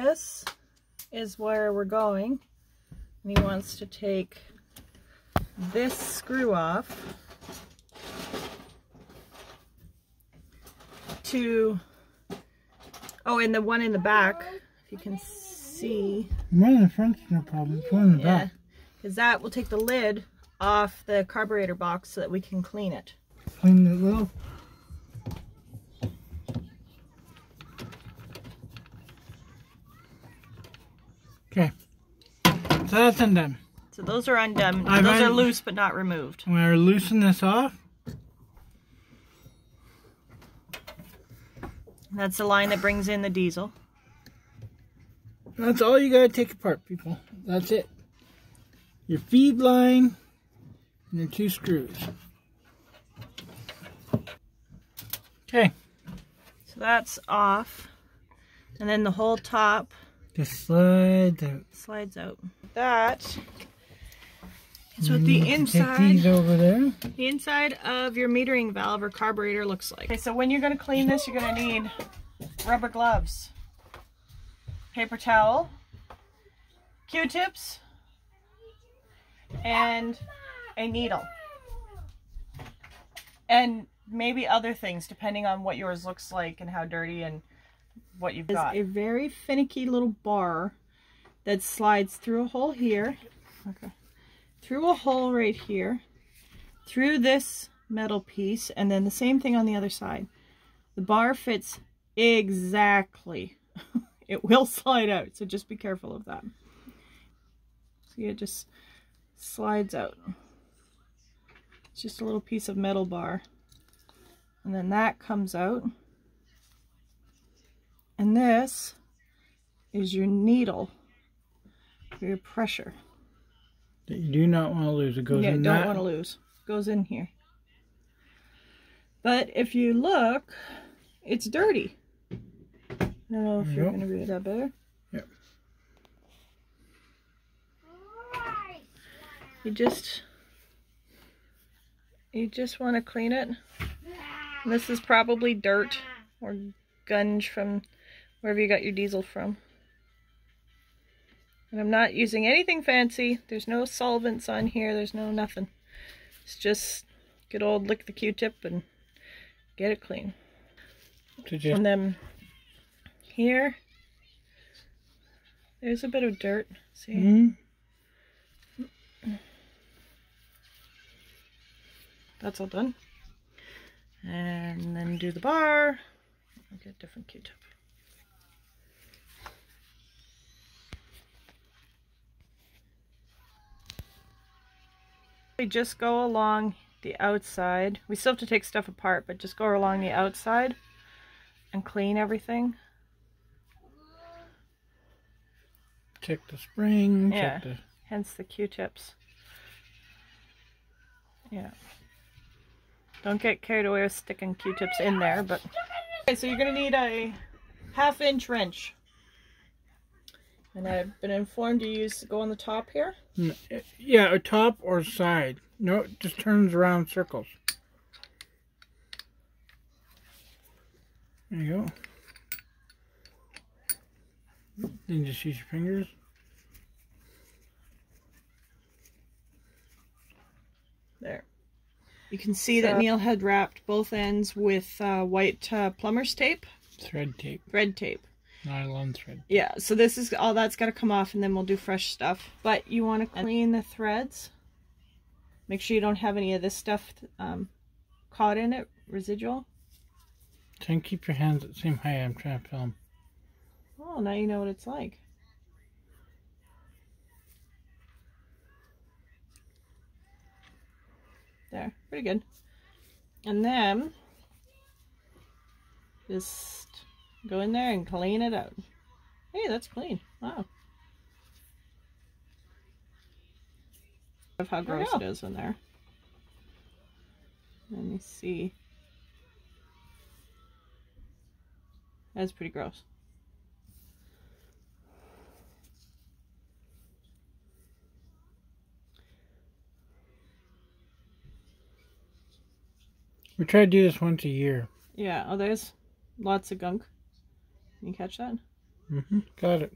this is where we're going, and he wants to take this screw off to, oh, and the one in the back, if you can see. One in the front's no problem, one in the back. Because that will take the lid off the carburetor box so that we can clean it. Clean the little. Okay, so that's undone. So those are undone. Those are loose but not removed. We're loosening this off. That's the line that brings in the diesel. That's all you gotta take apart, people. That's it. Your feed line and your two screws. Okay. So that's off. And then the whole top just slides out. Slides out. That is what the inside, take these over there. The inside of your metering valve or carburetor looks like. Okay, so when you're going to clean this, you're going to need rubber gloves, paper towel, Q-tips, and a needle. And maybe other things, depending on what yours looks like and how dirty and what you've got. It's a very finicky little bar that slides through a hole here. Okay. Through a hole right here, through this metal piece, and then the same thing on the other side. The bar fits exactly. It will slide out, so just be careful of that. See, it just slides out. It's just a little piece of metal bar. And then that comes out. And this is your needle for your pressure. That you do not want to lose. It goes in that. Yeah, don't want to lose. It goes in here. But if you look, it's dirty. I don't know if you're going to read that better. Yep. You just want to clean it. And this is probably dirt or gunge from wherever you got your diesel from. And I'm not using anything fancy. There's no solvents on here. There's no nothing. It's just good old lick the Q-tip and get it clean. And then here, there's a bit of dirt. See? Mm-hmm. That's all done. And then do the bar. I'll get a different Q-tip. We just go along the outside. We still have to take stuff apart, but just go along the outside and clean everything. Check the spring. Yeah. Check the... Hence the Q-tips. Yeah. Don't get carried away with sticking Q-tips in there, but. Okay, so you're gonna need a 1/2 inch wrench. And I've been informed you go on the top here? Yeah, or top or side. No, it just turns around circles. There you go. Then just use your fingers. There. You can see that Neal had wrapped both ends with white plumber's tape. Thread tape. Thread tape. Nylon thread. Yeah, so this is all that's got to come off, and then we'll do fresh stuff. But you want to clean the threads. Make sure you don't have any of this stuff caught in it, residual. Try and keep your hands at the same height. I'm trying to film. Oh, now you know what it's like. There, pretty good. And then just go in there and clean it out. Hey, that's clean. Wow. Of how gross it is in there. Let me see. That's pretty gross. We try to do this once a year. Yeah, oh, there's lots of gunk. Can you catch that? Got it.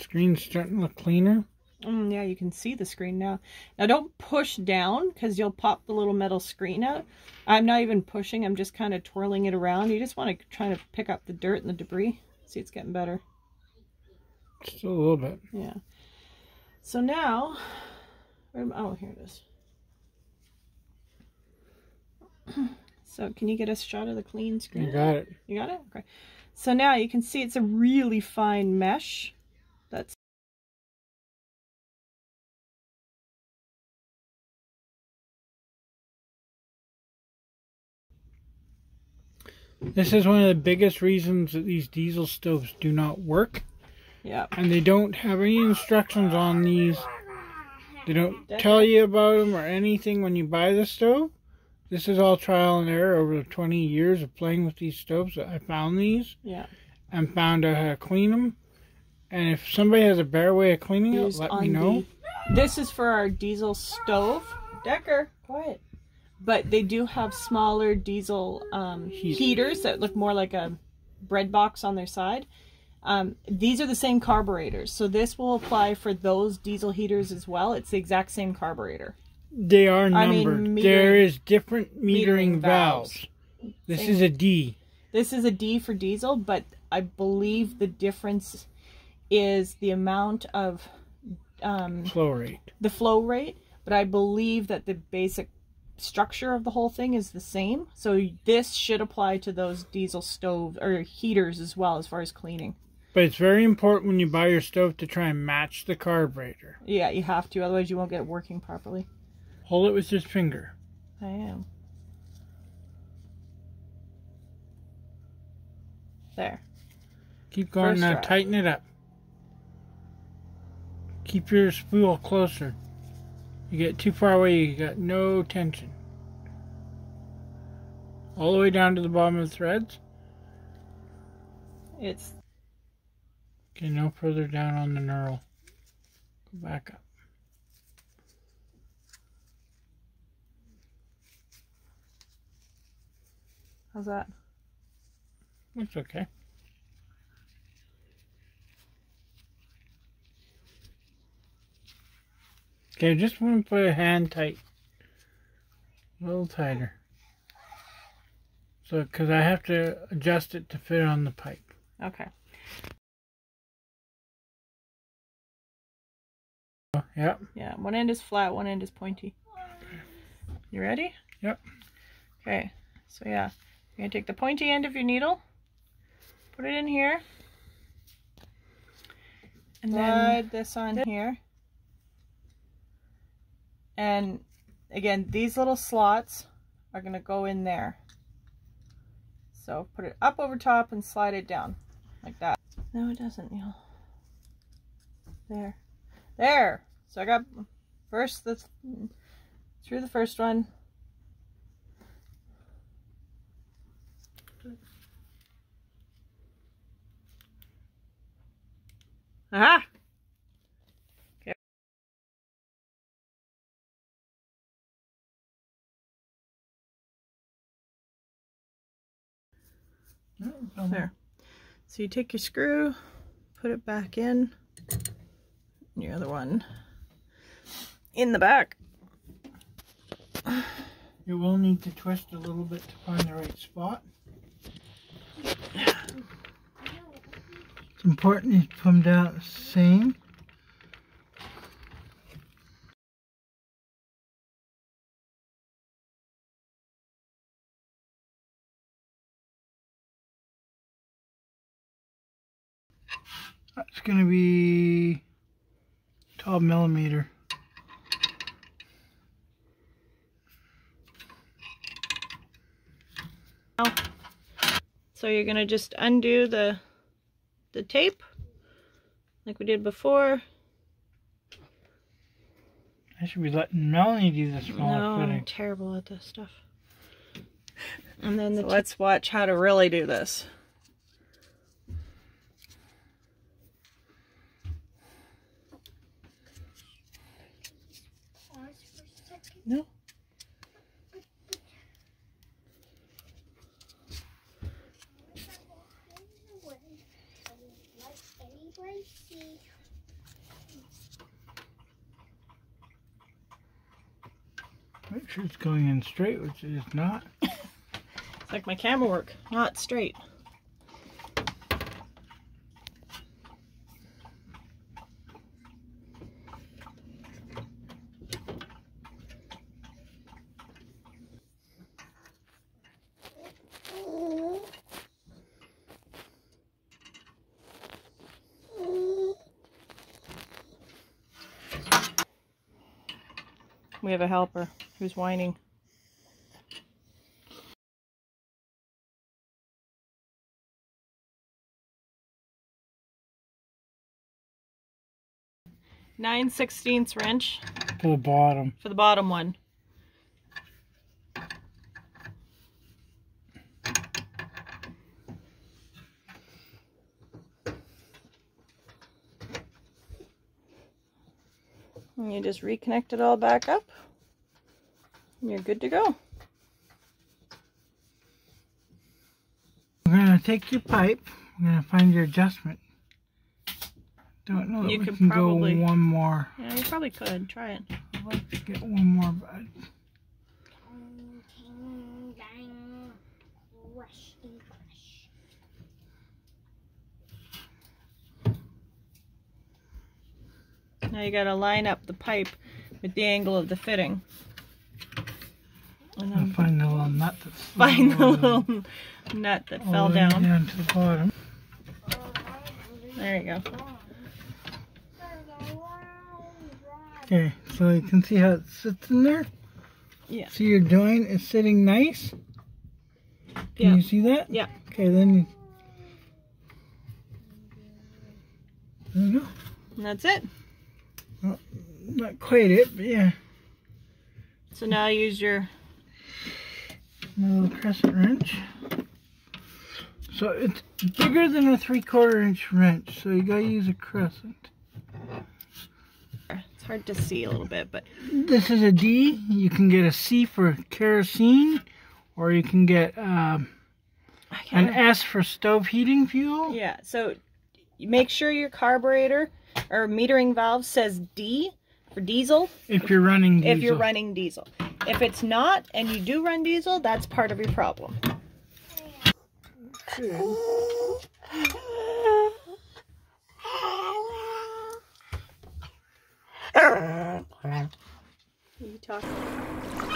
Screen's starting to look cleaner. Yeah, you can see the screen now. Now don't push down because you'll pop the little metal screen out. I'm not even pushing. I'm just kind of twirling it around. You just want to try to pick up the dirt and the debris. See, it's getting better. Still a little bit. Yeah. So now, oh, here it is. So can you get a shot of the clean screen? You got it. You got it? Okay. So now you can see it's a really fine mesh. That's this is one of the biggest reasons that these diesel stoves do not work. Yeah. And they don't have any instructions on these. They don't tell you about them or anything when you buy the stove. This is all trial and error over the 20 years of playing with these stoves. I found these. Yeah. And found out how to clean them. And if somebody has a better way of cleaning it, let me know. This is for our diesel stove. Decker, quiet. But they do have smaller diesel heaters that look more like a bread box on their side. These are the same carburetors, so this will apply for those diesel heaters as well. It's the exact same carburetor. They are numbered. There is different metering valves. This is a D. This is a D for diesel, but I believe the difference is the amount of flow rate. The flow rate, but I believe that the basic structure of the whole thing is the same, so this should apply to those diesel stove or heaters as well as far as cleaning. But it's very important when you buy your stove to try and match the carburetor. Yeah, you have to, otherwise you won't get it working properly. Hold it with your finger. I am. There. Keep going. First now try. Tighten it up. Keep your spool closer. You get too far away, you got no tension. All the way down to the bottom of the threads. It's... Okay, no further down on the knurl. Go back up. How's that? Looks okay. Okay, just want to put a hand tight, a little tighter. So, because I have to adjust it to fit on the pipe. Okay. Yep. Yeah, one end is flat, one end is pointy. You ready? Yep. Okay, so yeah, you're going to take the pointy end of your needle, put it in here, and then this on here. And again, these little slots are going to go in there. So put it up over top and slide it down like that. No, it doesn't, Neal. There. There. So I got first the through the first one. Aha! There. So you take your screw, put it back in, and your other one in the back. You will need to twist a little bit to find the right spot. It's important you put them down the same. That's going to be 12 millimeter. So you're going to just undo the tape like we did before. I should be letting Melanie do the smaller fitting. I'm terrible at this stuff. And then so let's watch how to really do this. No. Make sure it's going in straight, which it is not. It's like my camera work, not straight. We have a helper who's whining. .9/16 wrench. For the bottom. For the bottom one. And you just reconnect it all back up, and you're good to go. We're going to take your pipe, we're going to find your adjustment. Don't know that you we can probably, go one more. Yeah, you probably could. Try it. I'd like to get one more, bud. Now you gotta line up the pipe with the angle of the fitting. And then find the little nut that fell down. Down to the bottom. There you go. Okay, so you can see how it sits in there. Yeah. So your joint is sitting nice. Can you see that? Yeah. Okay, then you. There you go. And that's it. Well, not quite it, but yeah. So now use your little crescent wrench. So it's bigger than a 3/4 inch wrench, so you gotta use a crescent. It's hard to see a little bit, but this is a D. You can get a C for kerosene, or you can get an S for stove heating fuel. Yeah. So make sure your carburetor or metering valve says D for diesel. If you're running diesel. If you're running diesel. If it's not, and you do run diesel, that's part of your problem. Okay. Are you talking?